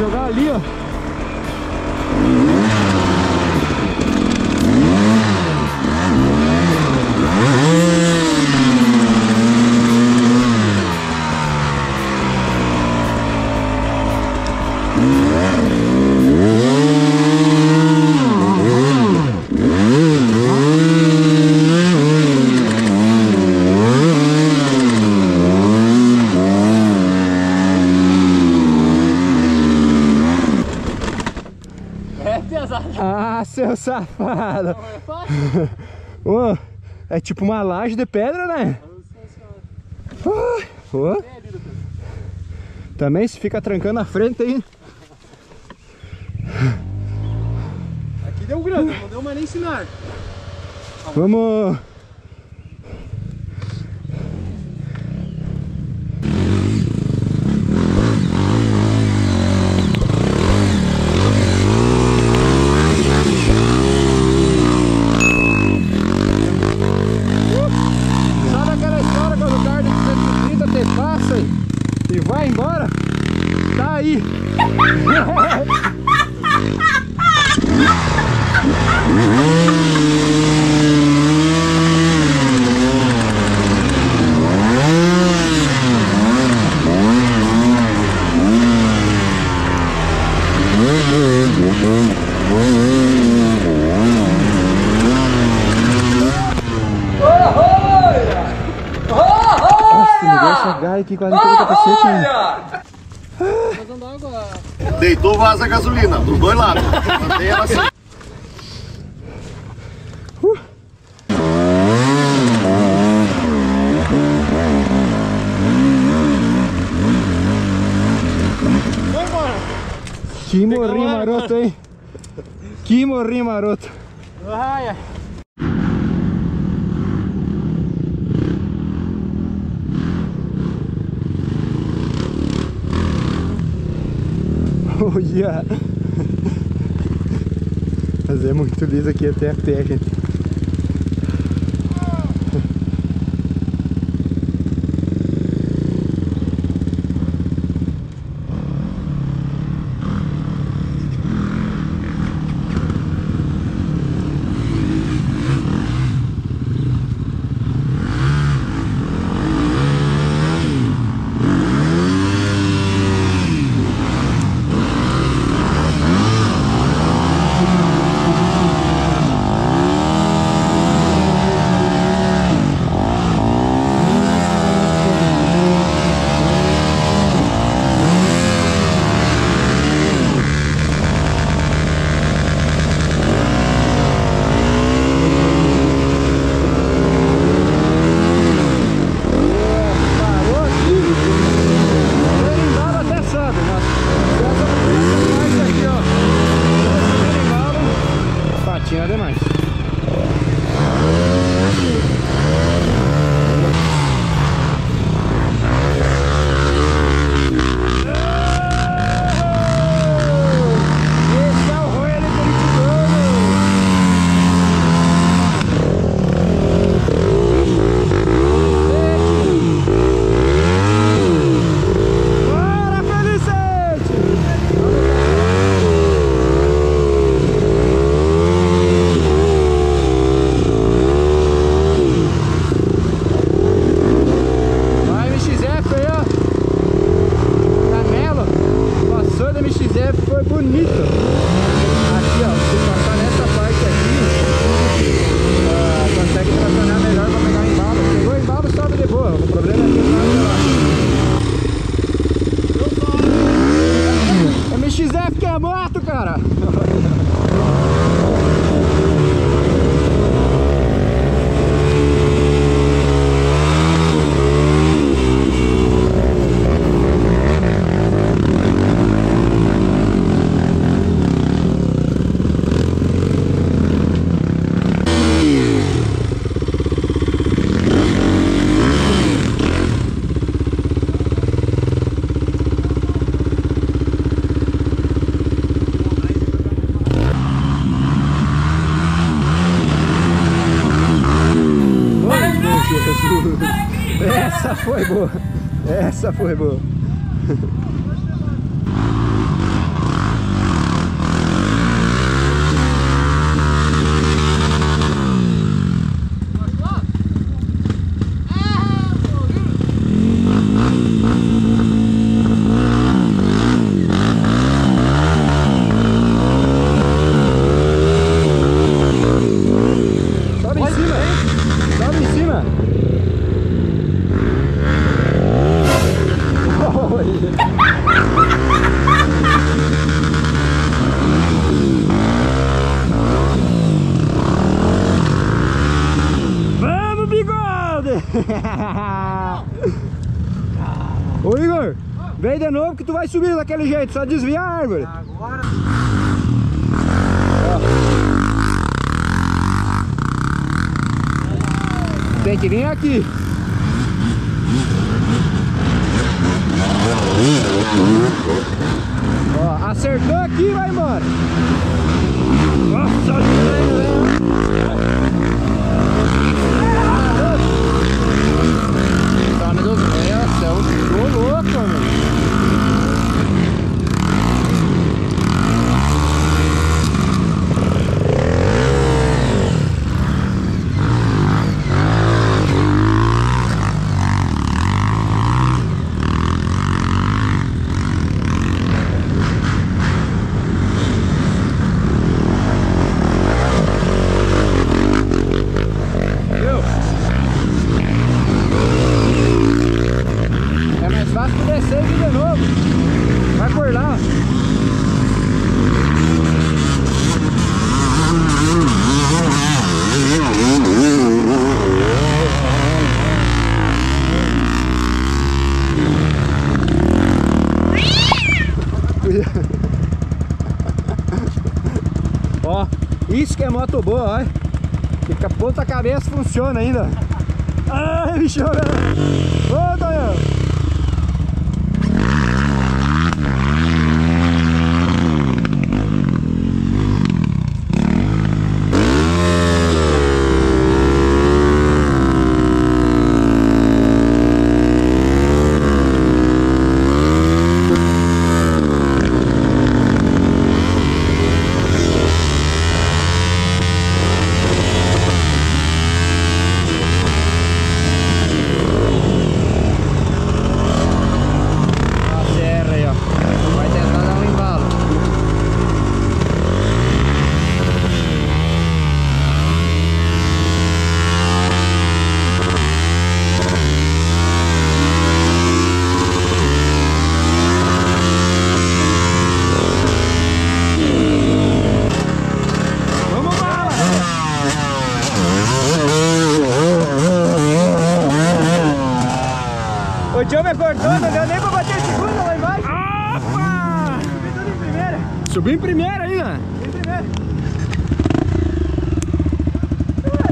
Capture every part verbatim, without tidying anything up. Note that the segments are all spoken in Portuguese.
jogar ali, ó. Ah, seu safado! Não, é fácil. Oh, é tipo uma laje de pedra, né? Oh, oh. Também se fica trancando a frente aí. Aqui deu grande, não deu mais nem sinal. Vamos! Aqui, quarenta, deitou, vaza a gasolina dos dois lados. Mantém ela assim. uh. Que morrinho maroto, hein? Que morrinho maroto. Vai. Oh, yeah. Mas é muito liso aqui até a pé, gente. Essa foi boa! Essa foi boa! Vamos, bigode! Ô Igor, vem de novo que tu vai subir daquele jeito, só desviar a árvore. Agora... Tem que vir aqui. Ó, acertou aqui e vai embora. Nossa, tá me dando essa, eu tô louco, mano. Ó, isso que é moto boa, ó. Que capota a cabeça funciona ainda. Ai, bicho! Ô, Daniel! O tio me cortou, não deu nem pra bater a segunda lá embaixo. Opa! Subi tudo em primeira. Subi em primeira aí, né? Subi em primeira.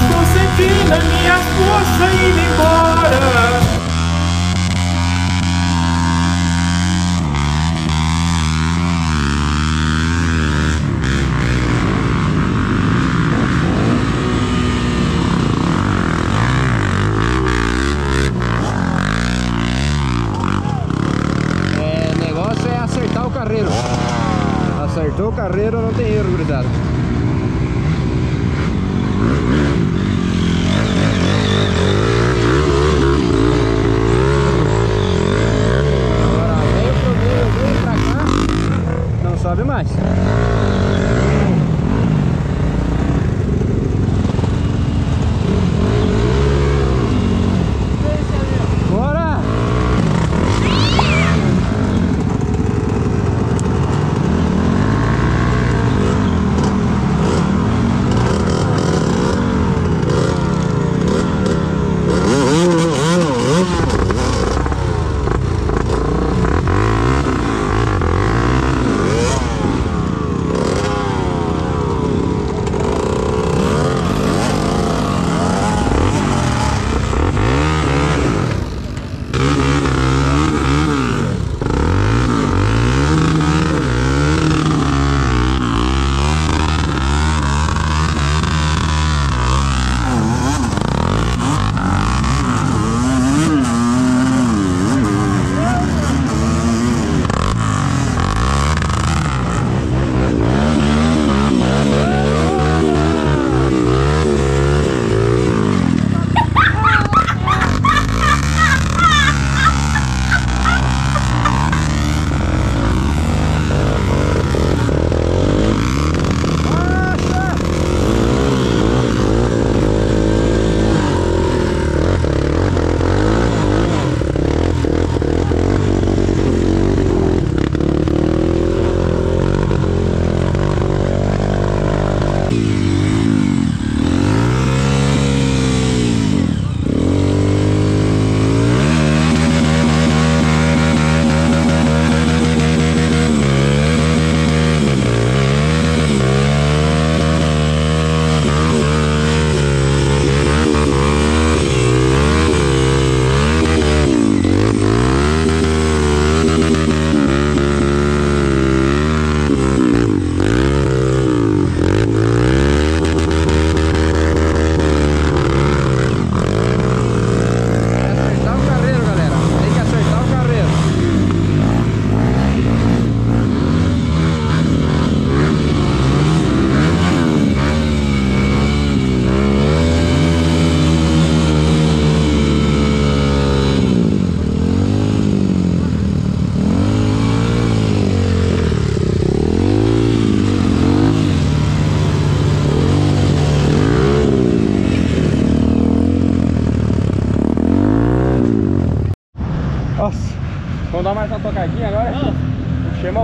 Estou sentindo a minha força indo embora. Acertou o carreiro, não tem erro, gurizada.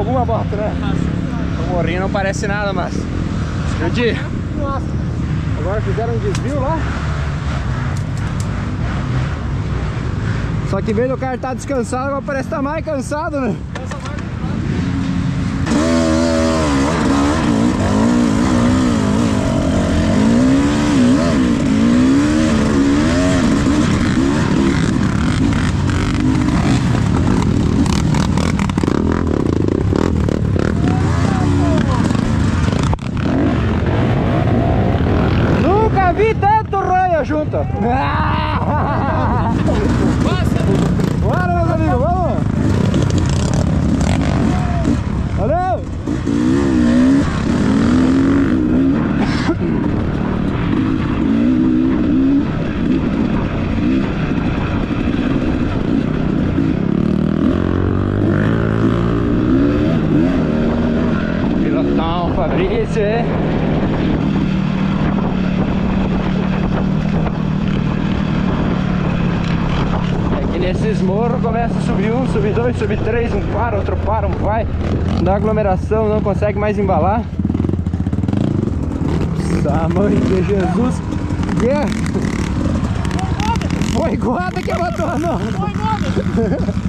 alguma bota, né? O morrinho não parece nada, mas... Explodir. Nossa. Agora fizeram um desvio lá. Só que em vez do cara estar descansado, agora parece estar mais cansado, né? Junto. Ah! Bora, meus amigos, vamos! Valeu! Pilotão, Fabrício, hein? Esses morros começam a subir um, subir dois, subir três, um para, outro para, um vai. Na aglomeração não consegue mais embalar. Nossa, mãe de Jesus. Yeah. Foi guarda que ela tornou. Foi guarda.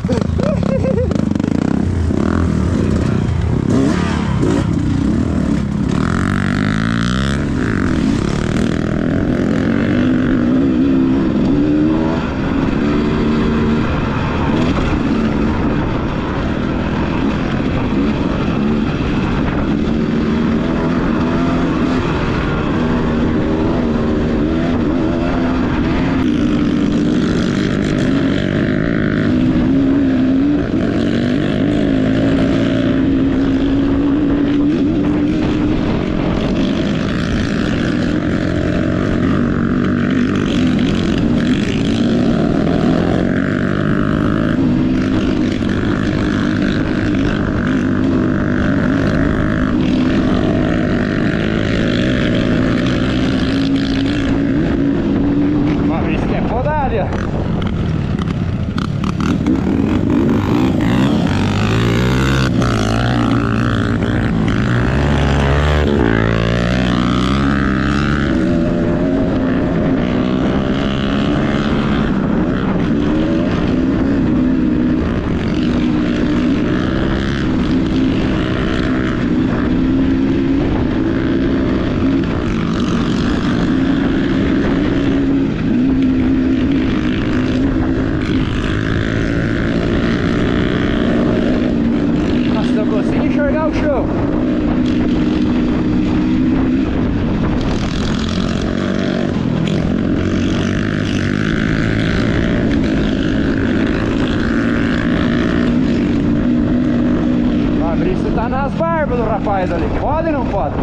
Rapaz ali, pode ou não pode?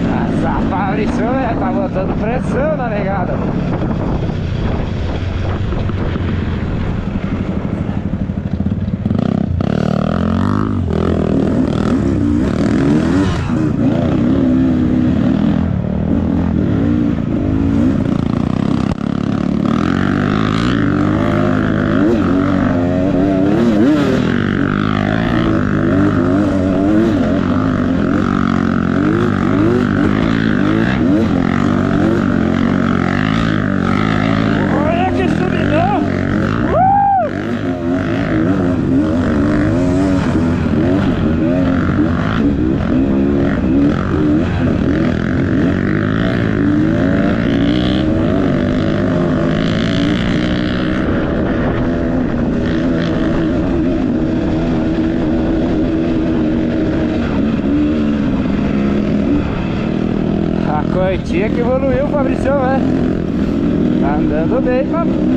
Nossa, Fabrício, né? Tá botando pressão na negada. Tinha que evoluiu o Fabrício, né? Tá andando bem, Fabrício.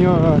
señor. Yeah.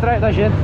atrás da gente.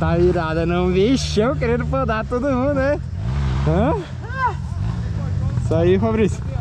Tá irada, não? Bichão querendo podar todo mundo, né? Hã? Isso aí, Fabrício.